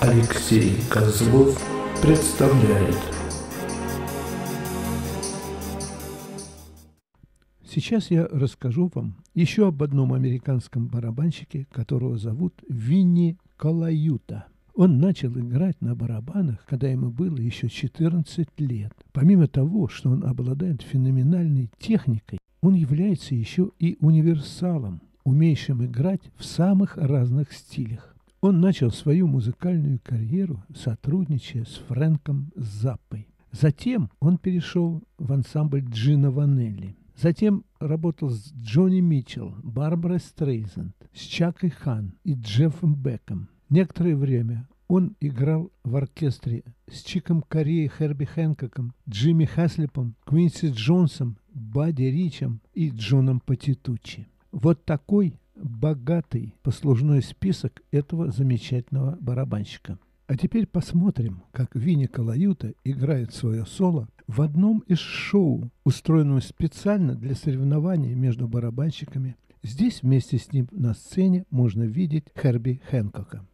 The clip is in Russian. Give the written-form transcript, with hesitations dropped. Алексей Козлов представляет. Сейчас я расскажу вам еще об одном американском барабанщике, которого зовут Винни Колаюта. Он начал играть на барабанах, когда ему было еще 14 лет. Помимо того, что он обладает феноменальной техникой, он является еще и универсалом, умеющим играть в самых разных стилях. Он начал свою музыкальную карьеру, сотрудничая с Фрэнком Заппой. Затем он перешел в ансамбль Джина Ванелли. Затем работал с Джони Митчелл, Барброй Стрейзанд, с Чакой Хан и Джеффом Беком. Некоторое время он играл в оркестре с Чиком Корией, Херби Хэнкоком, Джимми Хаслипом, Квинси Джонсом, Бадди Ричем и Джоном Патитучи. Вот такой богатый послужной список этого замечательного барабанщика. А теперь посмотрим, как Винни Колаюта играет свое соло в одном из шоу, устроенном специально для соревнований между барабанщиками. Здесь вместе с ним на сцене можно видеть Херби Хэнкока.